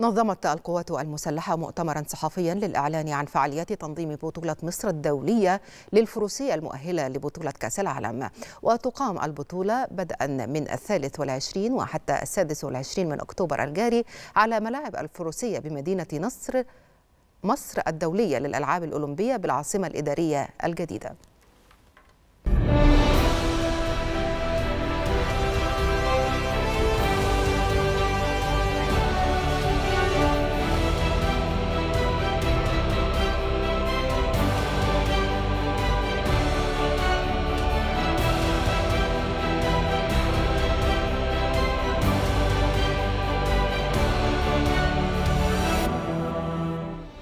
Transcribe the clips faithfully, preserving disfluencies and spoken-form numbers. نظمت القوات المسلحة مؤتمرا صحفيا للإعلان عن فعاليات تنظيم بطولة مصر الدولية للفروسية المؤهلة لبطولة كأس العالم، وتقام البطولة بدءا من الثالث والعشرين وحتى السادس والعشرين من أكتوبر الجاري على ملاعب الفروسية بمدينة نصر مصر الدولية للألعاب الأولمبية بالعاصمة الإدارية الجديدة.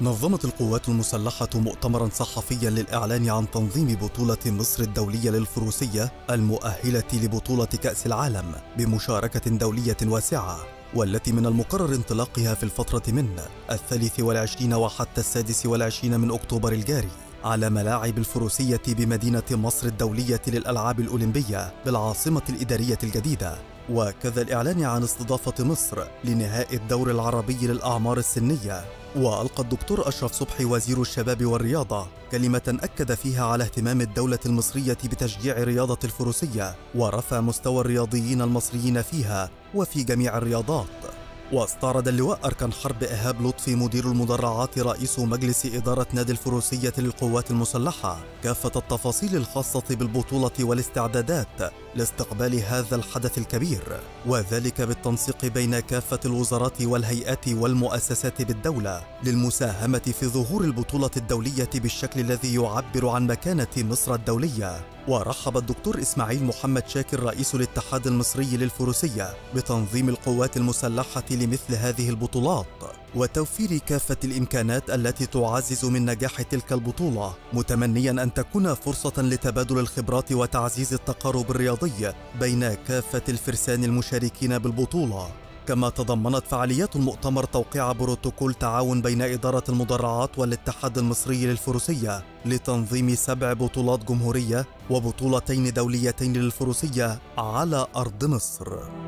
نظمت القوات المسلحة مؤتمرا صحفيا للإعلان عن تنظيم بطولة مصر الدولية للفروسية المؤهلة لبطولة كأس العالم بمشاركة دولية واسعة، والتي من المقرر انطلاقها في الفترة من الثالث والعشرين وحتى السادس والعشرين من أكتوبر الجاري على ملاعب الفروسية بمدينة مصر الدولية للألعاب الأولمبية بالعاصمة الإدارية الجديدة، وكذا الإعلان عن استضافة مصر لنهائي الدور العربي للأعمار السنية. وألقى الدكتور أشرف صبح وزير الشباب والرياضة كلمة أكد فيها على اهتمام الدولة المصرية بتشجيع رياضة الفروسية ورفع مستوى الرياضيين المصريين فيها وفي جميع الرياضات. واستعرض اللواء أركان حرب إيهاب لطفي مدير المدرعات رئيس مجلس إدارة نادي الفروسية للقوات المسلحة كافة التفاصيل الخاصة بالبطولة والاستعدادات لاستقبال هذا الحدث الكبير، وذلك بالتنسيق بين كافة الوزارات والهيئات والمؤسسات بالدولة للمساهمة في ظهور البطولة الدولية بالشكل الذي يعبر عن مكانة مصر الدولية. ورحب الدكتور إسماعيل محمد شاكر رئيس الاتحاد المصري للفروسية بتنظيم القوات المسلحة لمثل هذه البطولات وتوفير كافة الإمكانات التي تعزز من نجاح تلك البطولة، متمنيا أن تكون فرصة لتبادل الخبرات وتعزيز التقارب الرياضي بين كافة الفرسان المشاركين بالبطولة. كما تضمنت فعاليات المؤتمر توقيع بروتوكول تعاون بين إدارة المدرعات والاتحاد المصري للفروسية لتنظيم سبع بطولات جمهورية وبطولتين دوليتين للفروسية على أرض مصر.